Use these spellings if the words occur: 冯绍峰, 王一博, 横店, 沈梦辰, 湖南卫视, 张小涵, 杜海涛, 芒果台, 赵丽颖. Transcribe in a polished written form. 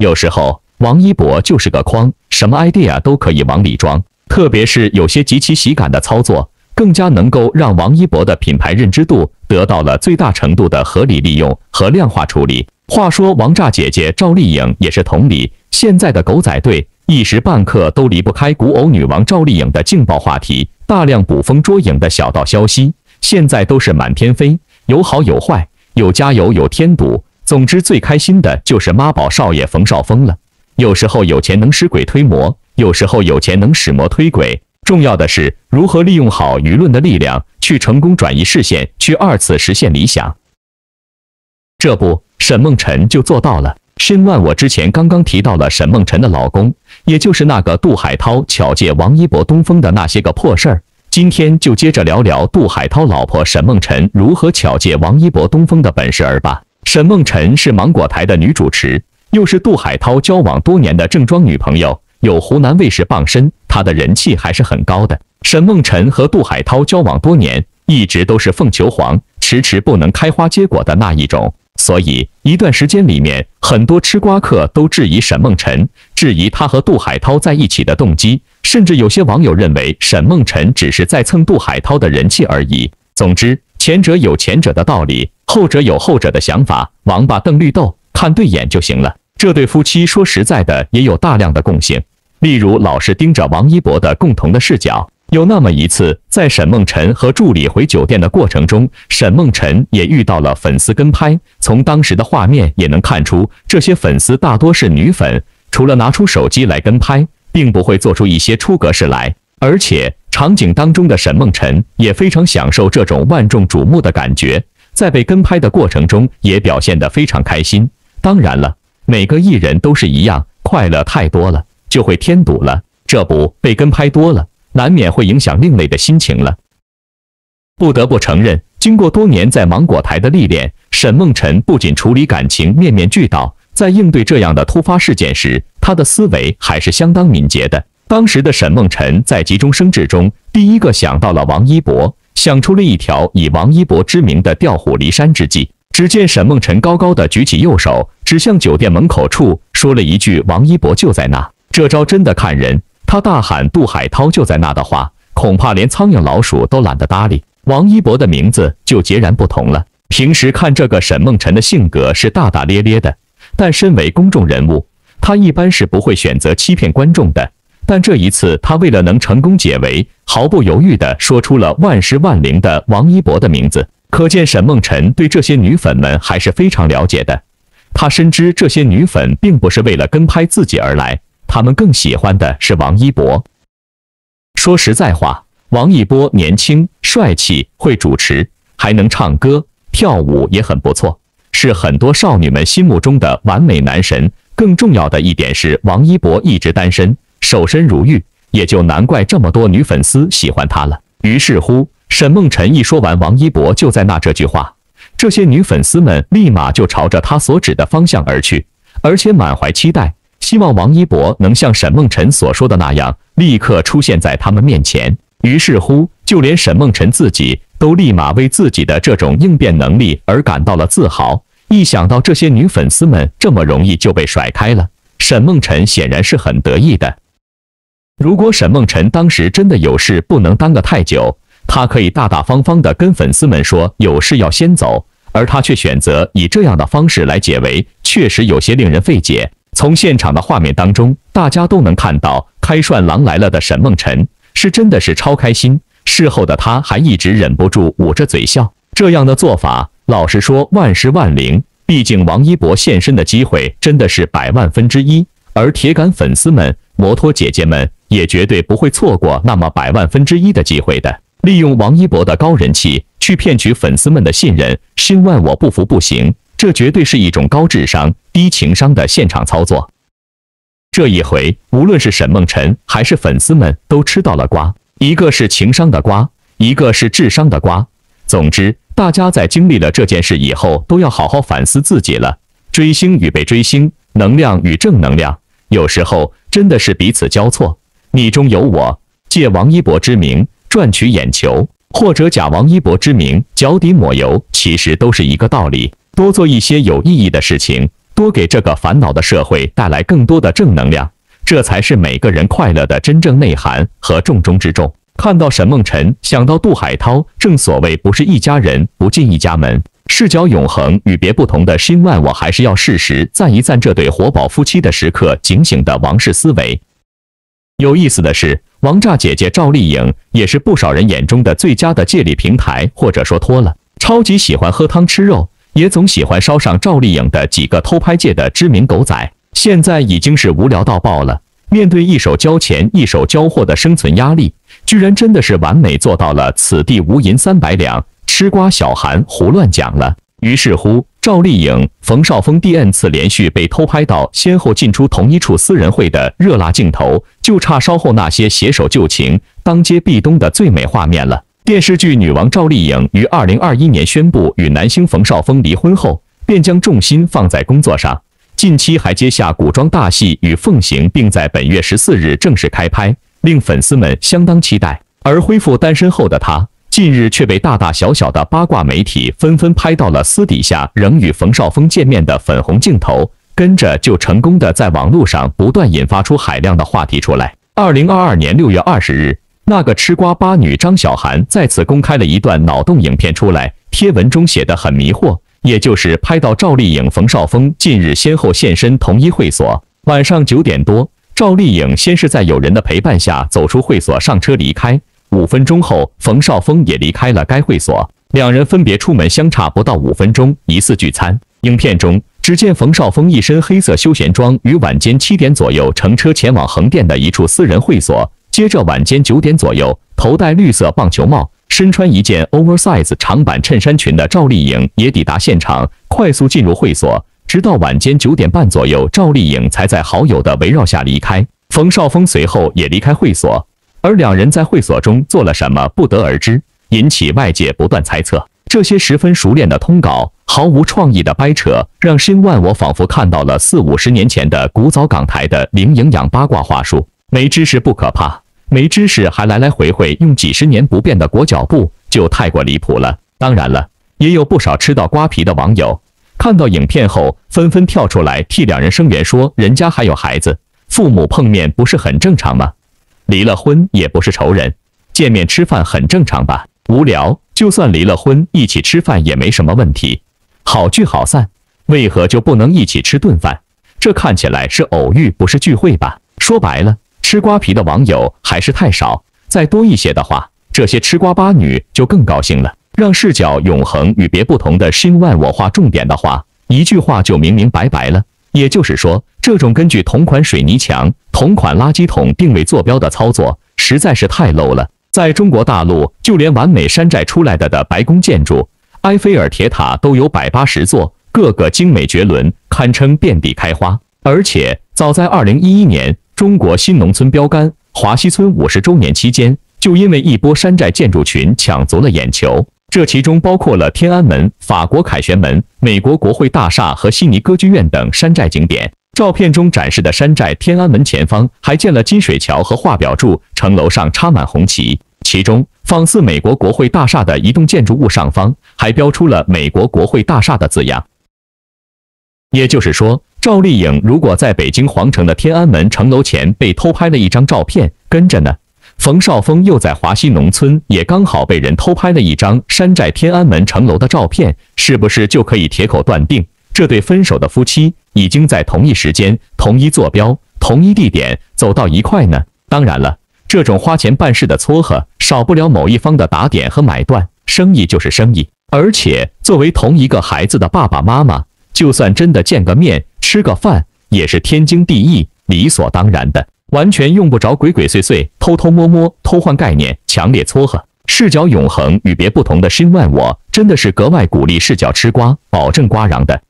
有时候王一博就是个筐，什么 idea 都可以往里装，特别是有些极其喜感的操作，更加能够让王一博的品牌认知度得到了最大程度的合理利用和量化处理。话说王炸姐姐赵丽颖也是同理，现在的狗仔队一时半刻都离不开古偶女王赵丽颖的劲爆话题，大量捕风捉影的小道消息，现在都是满天飞，有好有坏，有加油有添堵。总之最开心的就是妈宝少爷冯绍峰了。有时候有钱能使鬼推磨，有时候有钱能使磨推鬼，重要的是如何利用好舆论的力量，去成功转移视线，去二次实现理想。这不，沈梦辰就做到了。申万，我之前刚刚提到了沈梦辰的老公，也就是那个杜海涛巧借王一博东风的那些个破事儿。今天就接着聊聊杜海涛老婆沈梦辰如何巧借王一博东风的本事儿吧。沈梦辰是芒果台的女主持，又是杜海涛交往多年的正装女朋友，有湖南卫视傍身，她的人气还是很高的。沈梦辰和杜海涛交往多年，一直都是凤求凰，迟迟不能开花结果的那一种，所以一段时间里面，很多吃瓜客都质疑沈梦辰，质疑她和杜海涛在一起的动机，甚至有些网友认为沈梦辰只是在蹭杜海涛的人气而已。总之，前者有前者的道理，后者有后者的想法，王八瞪绿豆，看对眼就行了。这对夫妻说实在的也有大量的共性，例如老是盯着王一博的共同的视角。有那么一次，在沈梦辰和助理回酒店的过程中，沈梦辰也遇到了粉丝跟拍，从当时的画面也能看出，这些粉丝大多是女粉，除了拿出手机来跟拍，并不会做出一些出格事来，而且场景当中的沈梦辰也非常享受这种万众瞩目的感觉，在被跟拍的过程中也表现得非常开心。当然了，每个艺人都是一样，快乐太多了就会添堵了，这不，被跟拍多了难免会影响另类的心情了。不得不承认，经过多年在芒果台的历练，沈梦辰不仅处理感情面面俱到，在应对这样的突发事件时，她的思维还是相当敏捷的。当时的沈梦辰在急中生智中，第一个想到了王一博，想出了一条以王一博之名的调虎离山之计。只见沈梦辰高高的举起右手，指向酒店门口处，说了一句王一博就在那。这招真的看人，他大喊杜海涛就在那的话，恐怕连苍蝇老鼠都懒得搭理。王一博的名字就截然不同了，平时看这个沈梦辰的性格是大大咧咧的，但身为公众人物，他一般是不会选择欺骗观众的，但这一次他为了能成功解围，毫不犹豫地说出了万试万灵的王一博的名字。可见沈梦辰对这些女粉们还是非常了解的，他深知这些女粉并不是为了跟拍自己而来，他们更喜欢的是王一博。说实在话，王一博年轻帅气，会主持，还能唱歌跳舞，也很不错，是很多少女们心目中的完美男神。更重要的一点是，王一博一直单身，守身如玉，也就难怪这么多女粉丝喜欢他了。于是乎，沈梦辰一说完王一博就在那这句话，这些女粉丝们立马就朝着他所指的方向而去，而且满怀期待，希望王一博能像沈梦辰所说的那样，立刻出现在他们面前。于是乎，就连沈梦辰自己都立马为自己的这种应变能力而感到了自豪。一想到这些女粉丝们这么容易就被甩开了，沈梦辰显然是很得意的。如果沈梦辰当时真的有事不能耽搁太久，他可以大大方方地跟粉丝们说有事要先走，而他却选择以这样的方式来解围，确实有些令人费解。从现场的画面当中，大家都能看到开涮狼来了的沈梦辰是真的是超开心，事后的他还一直忍不住捂着嘴笑。这样的做法，老实说万失万灵，毕竟王一博现身的机会真的是1/10000，而铁杆粉丝们摩托姐姐们也绝对不会错过那么1/10000的机会的。利用王一博的高人气去骗取粉丝们的信任，申万我不服不行，这绝对是一种高智商低情商的现场操作。这一回无论是沈梦辰还是粉丝们都吃到了瓜，一个是情商的瓜，一个是智商的瓜。总之，大家在经历了这件事以后都要好好反思自己了，追星与被追星，能量与正能量，有时候真的是彼此交错，你中有我，借王一博之名赚取眼球，或者假王一博之名脚底抹油，其实都是一个道理。多做一些有意义的事情，多给这个烦恼的社会带来更多的正能量，这才是每个人快乐的真正内涵和重中之重。看到沈梦辰，想到杜海涛，正所谓不是一家人不进一家门。视角永恒与别不同的新万，我还是要适时赞一赞这对活宝夫妻的时刻警醒的王室思维。有意思的是，王炸姐姐赵丽颖也是不少人眼中的最佳的借力平台，或者说脱了。超级喜欢喝汤吃肉，也总喜欢捎上赵丽颖的几个偷拍界的知名狗仔，现在已经是无聊到爆了。面对一手交钱一手交货的生存压力，居然真的是完美做到了此地无银三百两。吃瓜小韩胡乱讲了，于是乎，赵丽颖、冯绍峰第 n 次连续被偷拍到先后进出同一处私人会的热辣镜头，就差稍后那些携手旧情、当街壁咚的最美画面了。电视剧女王赵丽颖于2021年宣布与男星冯绍峰离婚后，便将重心放在工作上，近期还接下古装大戏与凤行，并在本月14日正式开拍，令粉丝们相当期待。而恢复单身后的她，近日却被大大小小的八卦媒体纷纷拍到了私底下仍与冯绍峰见面的粉红镜头，跟着就成功的在网络上不断引发出海量的话题出来。2022年6月20日，那个吃瓜八女张小涵再次公开了一段脑洞影片出来，贴文中写得很迷惑，也就是拍到赵丽颖、冯绍峰近日先后现身同一会所。晚上9点多，赵丽颖先是在友人的陪伴下走出会所，上车离开。5分钟后，冯绍峰也离开了该会所，两人分别出门相差不到5分钟，疑似聚餐。影片中，只见冯绍峰一身黑色休闲装，于晚间7点左右乘车前往横店的一处私人会所。接着晚间9点左右，头戴绿色棒球帽，身穿一件 oversize 长版衬衫裙的赵丽颖也抵达现场，快速进入会所，直到晚间9点半左右，赵丽颖才在好友的围绕下离开。冯绍峰随后也离开会所。而两人在会所中做了什么不得而知，引起外界不断猜测。这些十分熟练的通稿，毫无创意的掰扯，让新万我仿佛看到了40、50年前的古早港台的零营养八卦话术。没知识不可怕，没知识还来来回回用几10年不变的裹脚布，就太过离谱了。当然了，也有不少吃到瓜皮的网友看到影片后，纷纷跳出来替两人声援，说人家还有孩子，父母碰面不是很正常吗？离了婚也不是仇人，见面吃饭很正常吧？无聊，就算离了婚，一起吃饭也没什么问题，好聚好散，为何就不能一起吃顿饭？这看起来是偶遇，不是聚会吧？说白了，吃瓜皮的网友还是太少，再多一些的话，这些吃瓜八女就更高兴了。让视角永恒与别不同的新万我画重点的话，一句话就明明白白了。也就是说，这种根据同款水泥墙、同款垃圾桶定位坐标的操作，实在是太 low 了。在中国大陆，就连完美山寨出来的白宫建筑、埃菲尔铁塔都有180座，个个精美绝伦，堪称遍地开花。而且，早在2011年，中国新农村标杆华西村50周年期间，就因为一波山寨建筑群抢足了眼球。这其中包括了天安门、法国凯旋门、美国国会大厦和悉尼歌剧院等山寨景点。照片中展示的山寨天安门前方还建了金水桥和画表柱，城楼上插满红旗。其中，仿似美国国会大厦的一栋建筑物上方还标出了美国国会大厦的字样。也就是说，赵丽颖如果在北京皇城的天安门城楼前被偷拍了一张照片，跟着呢，冯绍峰又在华西农村也刚好被人偷拍了一张山寨天安门城楼的照片，是不是就可以铁口断定，这对分手的夫妻已经在同一时间、同一坐标、同一地点走到一块呢？当然了，这种花钱办事的撮合，少不了某一方的打点和买断，生意就是生意。而且，作为同一个孩子的爸爸妈妈，就算真的见个面、吃个饭，也是天经地义、理所当然的。完全用不着鬼鬼祟祟、偷偷摸摸、偷换概念、强烈撮合。视角永恒与别不同的新万我，真的是格外鼓励视角吃瓜，保证瓜瓤的。